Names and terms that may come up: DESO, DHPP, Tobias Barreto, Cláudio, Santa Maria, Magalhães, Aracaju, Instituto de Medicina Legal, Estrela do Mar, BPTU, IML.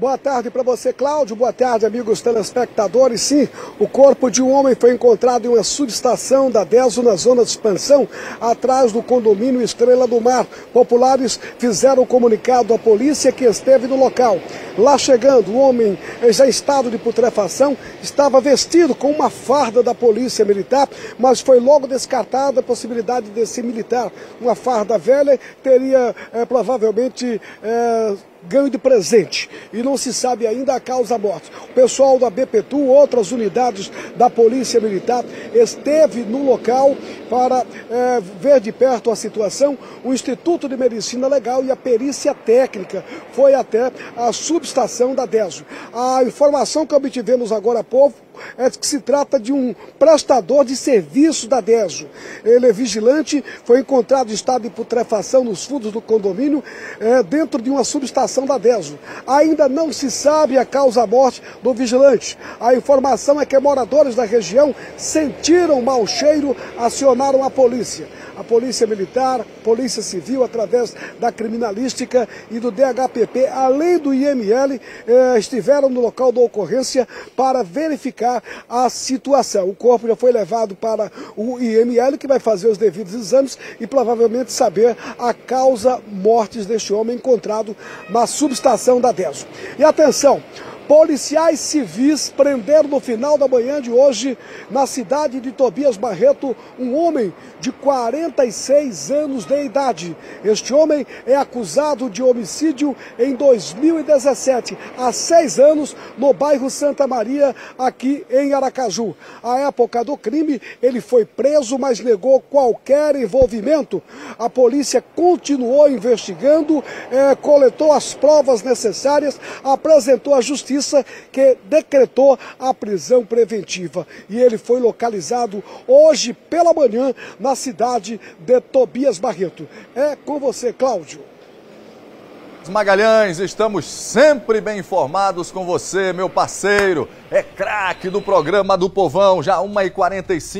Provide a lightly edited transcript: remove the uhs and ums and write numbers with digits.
Boa tarde para você, Cláudio. Boa tarde, amigos telespectadores. Sim, o corpo de um homem foi encontrado em uma subestação da DESO na zona de expansão, atrás do condomínio Estrela do Mar. Populares fizeram comunicado à polícia que esteve no local. Lá chegando, o homem, já em estado de putrefação, estava vestido com uma farda da polícia militar, mas foi logo descartada a possibilidade desse militar. Uma farda velha teria provavelmente... ganho de presente, e não se sabe ainda a causa da morte. O pessoal da BPTU, outras unidades da Polícia Militar, esteve no local para ver de perto a situação. O Instituto de Medicina Legal e a perícia técnica foi até a subestação da DESO. A informação que obtivemos agora há pouco é que se trata de um prestador de serviço da DESO. Ele é vigilante, foi encontrado em estado de putrefação nos fundos do condomínio, dentro de uma subestação da DESO. Ainda não se sabe a causa-morte do vigilante. A informação é que moradores da região sentiram mau cheiro, acionaram a polícia. A polícia militar, polícia civil, através da criminalística e do DHPP, além do IML, estiveram no local da ocorrência para verificar a situação. O corpo já foi levado para o IML, que vai fazer os devidos exames e provavelmente saber a causa mortes deste homem encontrado na subestação da DESO. E atenção, policiais civis prenderam no final da manhã de hoje, na cidade de Tobias Barreto, um homem de 46 anos de idade. Este homem é acusado de homicídio em 2017, há 6 anos, no bairro Santa Maria, aqui em Aracaju. À época do crime, ele foi preso, mas negou qualquer envolvimento. A polícia continuou investigando, coletou as provas necessárias, apresentou à justiça, que decretou a prisão preventiva, e ele foi localizado hoje pela manhã na cidade de Tobias Barreto. É com você, Cláudio. Magalhães, estamos sempre bem informados com você, meu parceiro. É craque do programa do Povão, já 1h45.